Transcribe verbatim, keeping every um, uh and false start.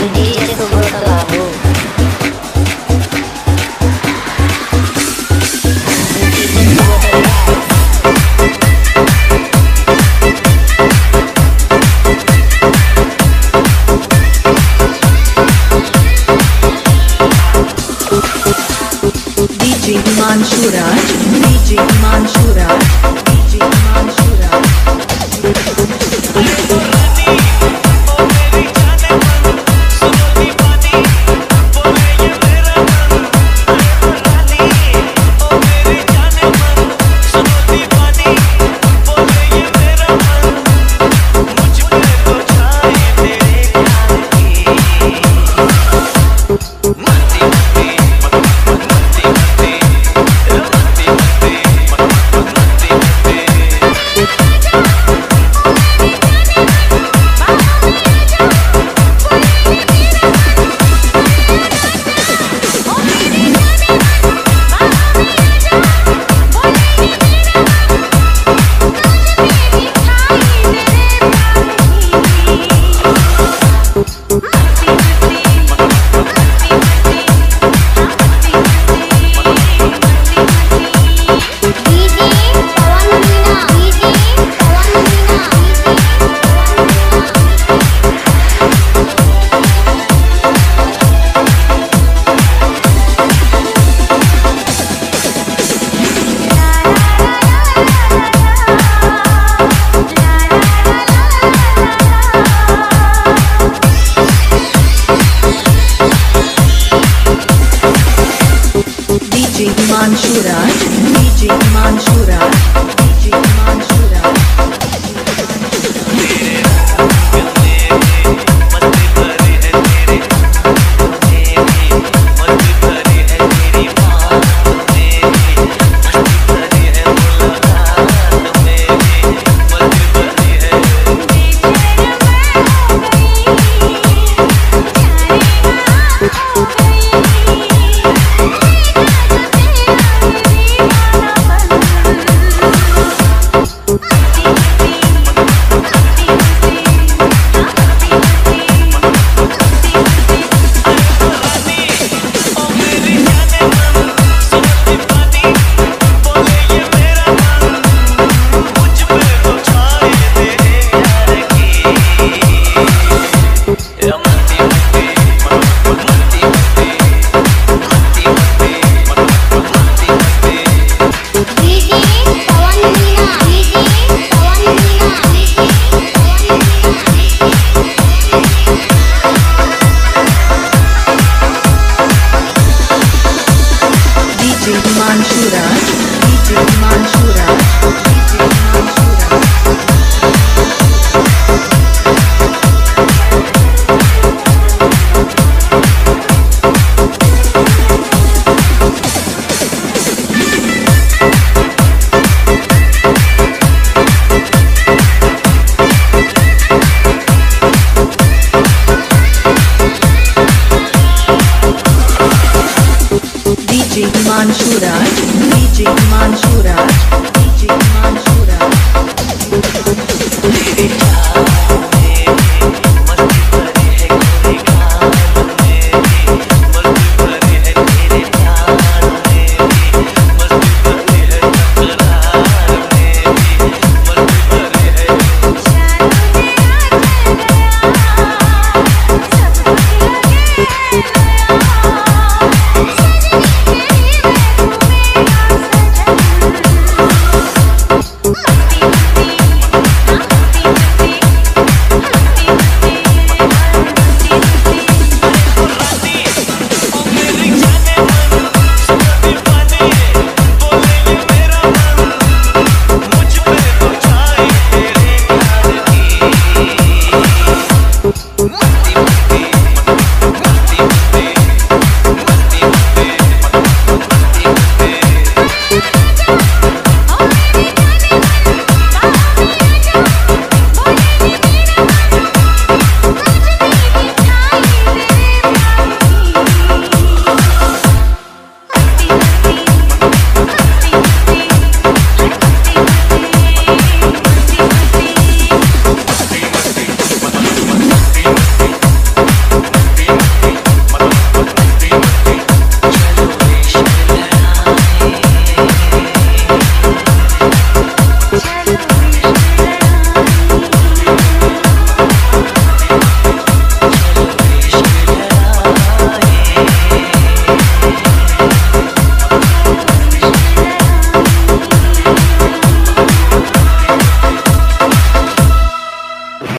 D J Mansuraj, D J Mansuraj, D J Mansuraj. D J Mansuraj, D J Mansuraj, D J Mansuraj. Mansuraj.